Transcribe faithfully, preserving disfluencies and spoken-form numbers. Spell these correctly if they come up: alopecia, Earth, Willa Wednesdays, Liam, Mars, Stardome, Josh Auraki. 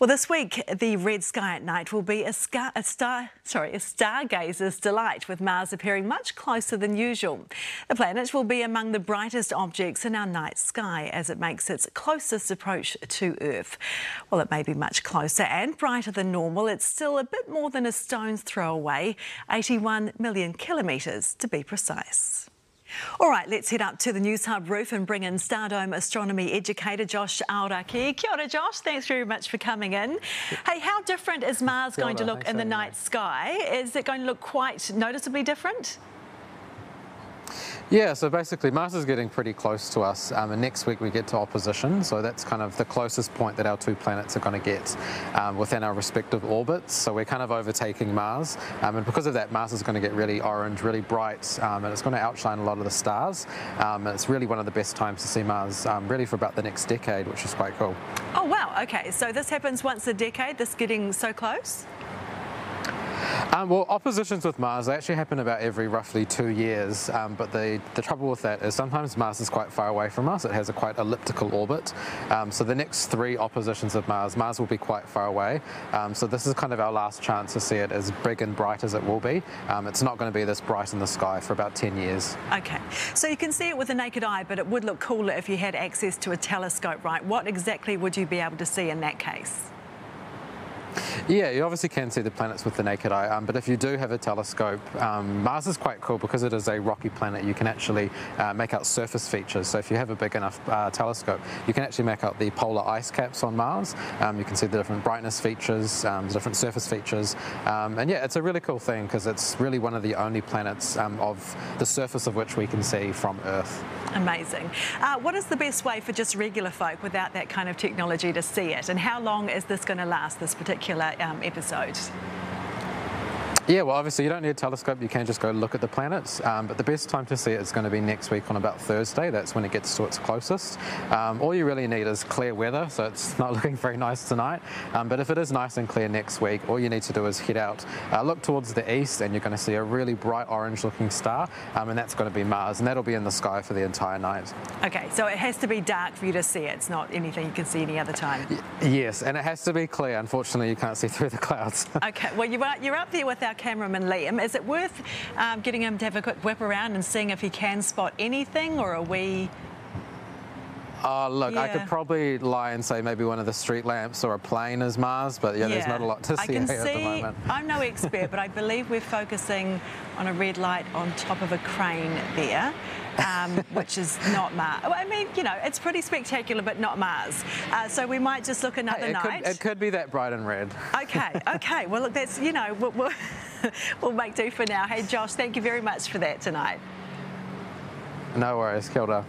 Well, this week, the red sky at night will be a, scar a, star sorry, a stargazer's delight, with Mars appearing much closer than usual. The planet will be among the brightest objects in our night sky as it makes its closest approach to Earth. While it may be much closer and brighter than normal, it's still a bit more than a stone's throw away, eighty-one million kilometres to be precise. All right, let's head up to the News Hub roof and bring in Stardome astronomy educator Josh Auraki. Kia ora, Josh. Thanks very much for coming in. Hey, how different is Mars going to look in the night sky? Is it going to look quite noticeably different? Yeah, so basically Mars is getting pretty close to us, um, and next week we get to opposition, so that's kind of the closest point that our two planets are going to get um, within our respective orbits. So we're kind of overtaking Mars, um, and because of that, Mars is going to get really orange, really bright, um, and it's going to outshine a lot of the stars, um, and it's really one of the best times to see Mars, um, really for about the next decade, which is quite cool. Oh wow, okay, so this happens once a decade, this getting so close? Um, well, oppositions with Mars, they actually happen about every roughly two years, um, but the, the trouble with that is sometimes Mars is quite far away from us. It has a quite elliptical orbit, um, so the next three oppositions of Mars, Mars will be quite far away, um, so this is kind of our last chance to see it as big and bright as it will be. Um, it's not going to be this bright in the sky for about ten years. Okay, so you can see it with the naked eye, but it would look cooler if you had access to a telescope, right? What exactly would you be able to see in that case? Yeah, you obviously can see the planets with the naked eye, um, but if you do have a telescope, um, Mars is quite cool because it is a rocky planet. You can actually uh, make out surface features, so if you have a big enough uh, telescope, you can actually make out the polar ice caps on Mars. Um, you can see the different brightness features, um, the different surface features, um, and yeah, it's a really cool thing because it's really one of the only planets um, of the surface of which we can see from Earth. Amazing. Uh, what is the best way for just regular folk without that kind of technology to see it, and how long is this going to last, this particular Um, episodes? Yeah, well, obviously you don't need a telescope, you can just go look at the planets, um, but the best time to see it is going to be next week on about Thursday. That's when it gets to its closest. Um, all you really need is clear weather, so it's not looking very nice tonight, um, but if it is nice and clear next week, all you need to do is head out, uh, look towards the east, and you're going to see a really bright orange looking star, um, and that's going to be Mars, and that'll be in the sky for the entire night. Okay, so it has to be dark for you to see it. It's not anything you can see any other time. Y yes, and it has to be clear. Unfortunately, you can't see through the clouds. Okay, well, you are, you're up there with our cameraman Liam. Is it worth um, getting him to have a quick whip around and seeing if he can spot anything, or are we... Oh, look, yeah. I could probably lie and say maybe one of the street lamps or a plane is Mars, but yeah, yeah. There's not a lot to see, I can see at the moment. I'm no expert, but I believe we're focusing on a red light on top of a crane there, um, which is not Mars. I mean, you know, it's pretty spectacular, but not Mars. Uh, so we might just look another hey, it night. Could, it could be that bright and red. Okay, okay. Well, look, that's, you know, we'll, we'll, we'll make do for now. Hey, Josh, thank you very much for that tonight. No worries. Kia ora.